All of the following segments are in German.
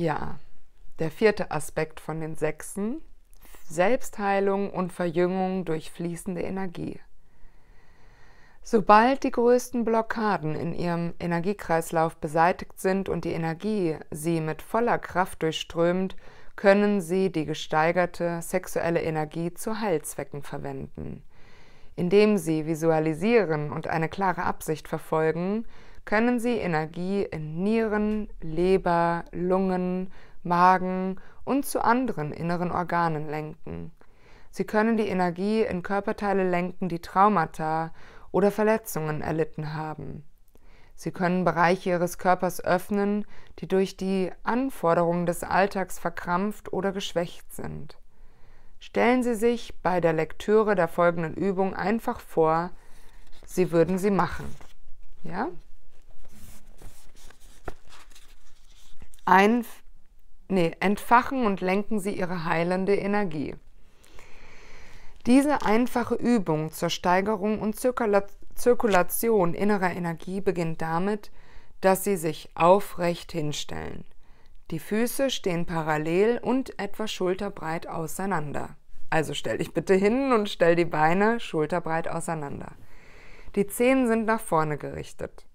Ja, der vierte Aspekt von den Sechsen, Selbstheilung und Verjüngung durch fließende Energie. Sobald die größten Blockaden in ihrem Energiekreislauf beseitigt sind und die Energie sie mit voller Kraft durchströmt, können sie die gesteigerte sexuelle Energie zu Heilzwecken verwenden. Indem sie visualisieren und eine klare Absicht verfolgen, können sie Energie in Nieren, Leber, Lungen, Magen und zu anderen inneren Organen lenken. Sie können die Energie in Körperteile lenken, die Traumata oder Verletzungen erlitten haben. Sie können Bereiche ihres Körpers öffnen, die durch die Anforderungen des Alltags verkrampft oder geschwächt sind. Stellen Sie sich bei der Lektüre der folgenden Übung einfach vor, Sie würden sie machen. Ja? Entfachen und lenken Sie Ihre heilende Energie. Diese einfache Übung zur Steigerung und Zirkulation innerer Energie beginnt damit, dass Sie sich aufrecht hinstellen. Die Füße stehen parallel und etwa schulterbreit auseinander. Also stell dich bitte hin und stell die Beine schulterbreit auseinander. Die Zehen sind nach vorne gerichtet.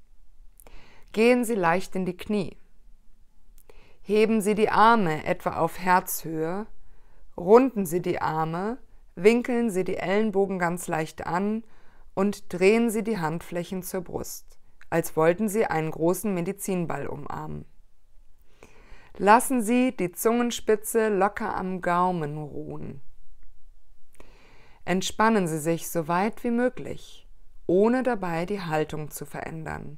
Gehen Sie leicht in die Knie. Heben Sie die Arme etwa auf Herzhöhe, runden Sie die Arme, winkeln Sie die Ellenbogen ganz leicht an und drehen Sie die Handflächen zur Brust, als wollten Sie einen großen Medizinball umarmen. Lassen Sie die Zungenspitze locker am Gaumen ruhen. Entspannen Sie sich so weit wie möglich, ohne dabei die Haltung zu verändern.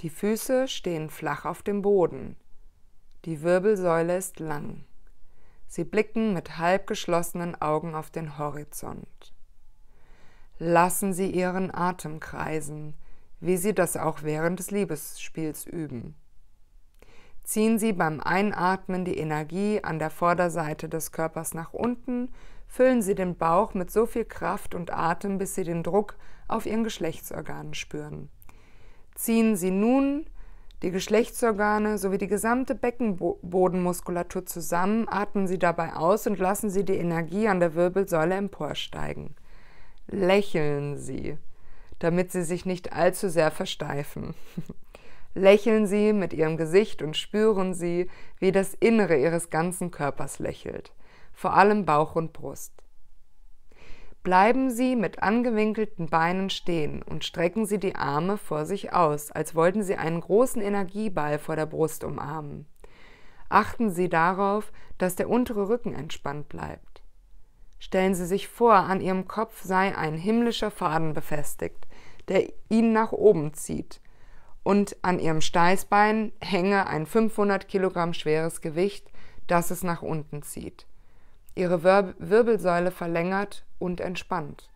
Die Füße stehen flach auf dem Boden. Die Wirbelsäule ist lang. Sie blicken mit halb geschlossenen Augen auf den Horizont. Lassen Sie Ihren Atem kreisen, wie Sie das auch während des Liebesspiels üben. Ziehen Sie beim Einatmen die Energie an der Vorderseite des Körpers nach unten, füllen Sie den Bauch mit so viel Kraft und Atem, bis Sie den Druck auf Ihren Geschlechtsorganen spüren. Ziehen Sie nun die Geschlechtsorgane sowie die gesamte Beckenbodenmuskulatur zusammen, atmen Sie dabei aus und lassen Sie die Energie an der Wirbelsäule emporsteigen. Lächeln Sie, damit Sie sich nicht allzu sehr versteifen. Lächeln Sie mit Ihrem Gesicht und spüren Sie, wie das Innere Ihres ganzen Körpers lächelt, vor allem Bauch und Brust. Bleiben Sie mit angewinkelten Beinen stehen und strecken Sie die Arme vor sich aus, als wollten Sie einen großen Energieball vor der Brust umarmen. Achten Sie darauf, dass der untere Rücken entspannt bleibt. Stellen Sie sich vor, an Ihrem Kopf sei ein himmlischer Faden befestigt, der ihn nach oben zieht, und an Ihrem Steißbein hänge ein 500 Kilogramm schweres Gewicht, das es nach unten zieht. Ihre Wirbelsäule verlängert und entspannt.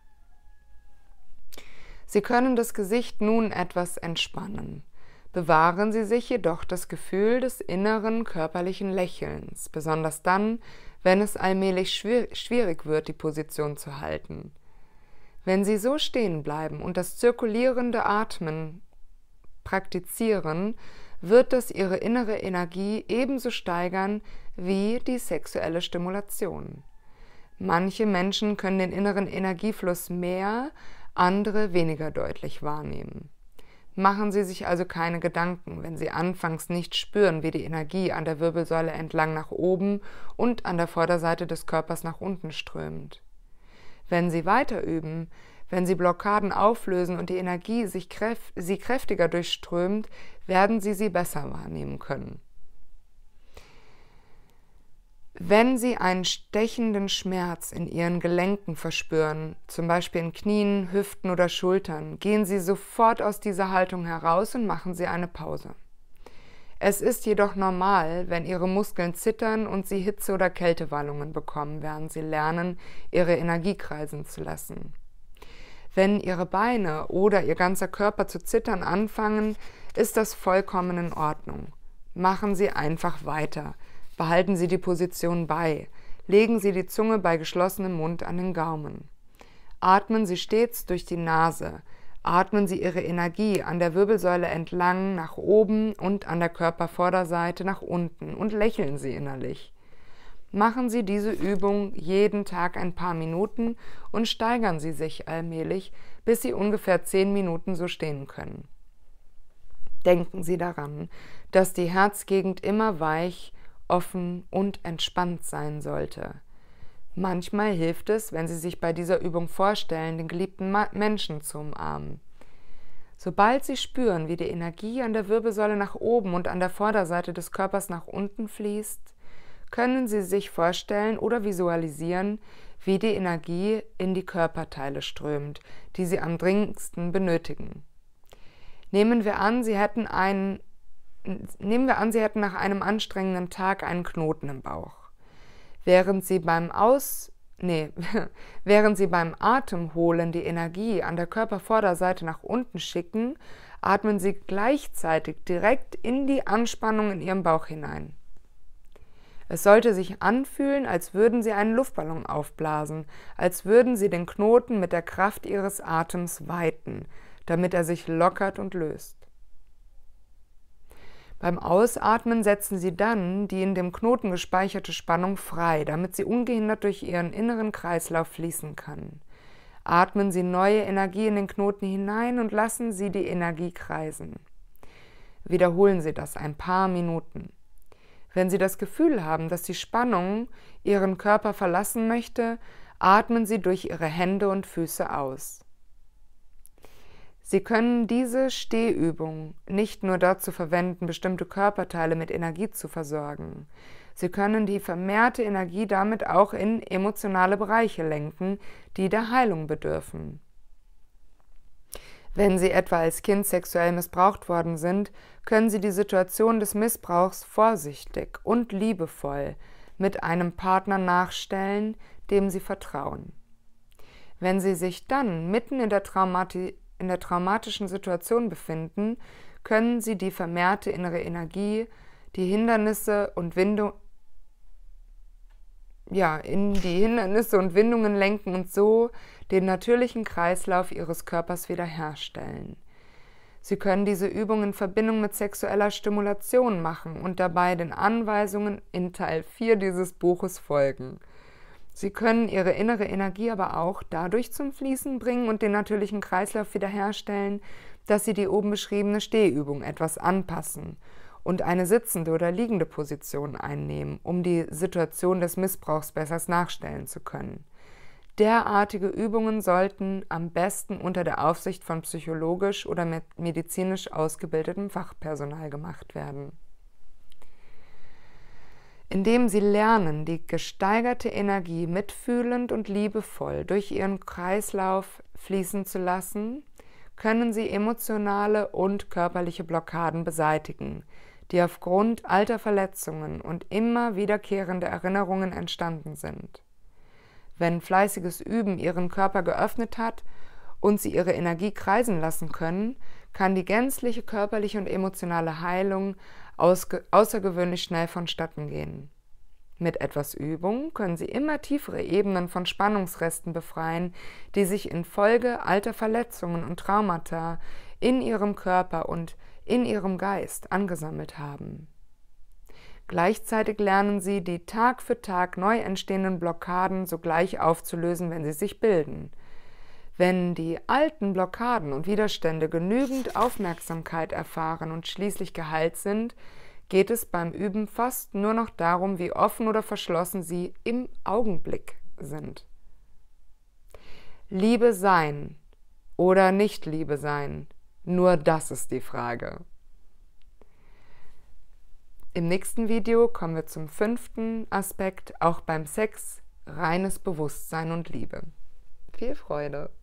Sie können das Gesicht nun etwas entspannen. Bewahren Sie sich jedoch das Gefühl des inneren körperlichen Lächelns, besonders dann, wenn es allmählich schwierig wird, die Position zu halten. Wenn Sie so stehen bleiben und das zirkulierende Atmen praktizieren, wird das Ihre innere Energie ebenso steigern wie die sexuelle Stimulation. Manche Menschen können den inneren Energiefluss mehr, andere weniger deutlich wahrnehmen. Machen Sie sich also keine Gedanken, wenn Sie anfangs nicht spüren, wie die Energie an der Wirbelsäule entlang nach oben und an der Vorderseite des Körpers nach unten strömt. Wenn Sie weiter üben, wenn Sie Blockaden auflösen und die Energie sie kräftiger durchströmt, werden Sie sie besser wahrnehmen können. Wenn Sie einen stechenden Schmerz in Ihren Gelenken verspüren, zum Beispiel in Knien, Hüften oder Schultern, gehen Sie sofort aus dieser Haltung heraus und machen Sie eine Pause. Es ist jedoch normal, wenn Ihre Muskeln zittern und Sie Hitze- oder Kältewallungen bekommen, während Sie lernen, Ihre Energie kreisen zu lassen. Wenn Ihre Beine oder Ihr ganzer Körper zu zittern anfangen, ist das vollkommen in Ordnung. Machen Sie einfach weiter. Behalten Sie die Position bei. Legen Sie die Zunge bei geschlossenem Mund an den Gaumen. Atmen Sie stets durch die Nase, atmen Sie Ihre Energie an der Wirbelsäule entlang nach oben und an der Körpervorderseite nach unten und lächeln Sie innerlich. Machen Sie diese Übung jeden Tag ein paar Minuten und steigern Sie sich allmählich, bis Sie ungefähr 10 Minuten so stehen können. Denken Sie daran, dass die Herzgegend immer weich, offen und entspannt sein sollte. Manchmal hilft es, wenn Sie sich bei dieser Übung vorstellen, den geliebten Menschen zu umarmen. Sobald Sie spüren, wie die Energie an der Wirbelsäule nach oben und an der Vorderseite des Körpers nach unten fließt, können Sie sich vorstellen oder visualisieren, wie die Energie in die Körperteile strömt, die Sie am dringendsten benötigen. Nehmen wir an, Sie hätten nach einem anstrengenden Tag einen Knoten im Bauch. Während Sie beim Atemholen die Energie an der Körpervorderseite nach unten schicken, atmen Sie gleichzeitig direkt in die Anspannung in Ihrem Bauch hinein. Es sollte sich anfühlen, als würden Sie einen Luftballon aufblasen, als würden Sie den Knoten mit der Kraft Ihres Atems weiten, damit er sich lockert und löst. Beim Ausatmen setzen Sie dann die in dem Knoten gespeicherte Spannung frei, damit sie ungehindert durch Ihren inneren Kreislauf fließen kann. Atmen Sie neue Energie in den Knoten hinein und lassen Sie die Energie kreisen. Wiederholen Sie das ein paar Minuten. Wenn Sie das Gefühl haben, dass die Spannung Ihren Körper verlassen möchte, atmen Sie durch Ihre Hände und Füße aus. Sie können diese Stehübung nicht nur dazu verwenden, bestimmte Körperteile mit Energie zu versorgen. Sie können die vermehrte Energie damit auch in emotionale Bereiche lenken, die der Heilung bedürfen. Wenn Sie etwa als Kind sexuell missbraucht worden sind, können Sie die Situation des Missbrauchs vorsichtig und liebevoll mit einem Partner nachstellen, dem Sie vertrauen. Wenn Sie sich dann mitten in der traumatischen Situation befinden, können Sie die vermehrte innere Energie, in die Hindernisse und Windungen lenken und so den natürlichen Kreislauf Ihres Körpers wiederherstellen. Sie können diese Übung in Verbindung mit sexueller Stimulation machen und dabei den Anweisungen in Teil 4 dieses Buches folgen. Sie können Ihre innere Energie aber auch dadurch zum Fließen bringen und den natürlichen Kreislauf wiederherstellen, dass Sie die oben beschriebene Stehübung etwas anpassen und eine sitzende oder liegende Position einnehmen, um die Situation des Missbrauchs besser nachstellen zu können. Derartige Übungen sollten am besten unter der Aufsicht von psychologisch oder medizinisch ausgebildetem Fachpersonal gemacht werden. Indem Sie lernen, die gesteigerte Energie mitfühlend und liebevoll durch Ihren Kreislauf fließen zu lassen, können Sie emotionale und körperliche Blockaden beseitigen, die aufgrund alter Verletzungen und immer wiederkehrender Erinnerungen entstanden sind. Wenn fleißiges Üben Ihren Körper geöffnet hat und Sie Ihre Energie kreisen lassen können, kann die gänzliche körperliche und emotionale Heilung außergewöhnlich schnell vonstatten gehen. Mit etwas Übung können Sie immer tiefere Ebenen von Spannungsresten befreien, die sich infolge alter Verletzungen und Traumata in Ihrem Körper und in Ihrem Geist angesammelt haben. Gleichzeitig lernen Sie, die Tag für Tag neu entstehenden Blockaden sogleich aufzulösen, wenn sie sich bilden. Wenn die alten Blockaden und Widerstände genügend Aufmerksamkeit erfahren und schließlich geheilt sind, geht es beim Üben fast nur noch darum, wie offen oder verschlossen Sie im Augenblick sind. Liebe sein oder nicht Liebe sein, nur das ist die Frage. Im nächsten Video kommen wir zum 5. Aspekt, auch beim Sex, reines Bewusstsein und Liebe. Viel Freude!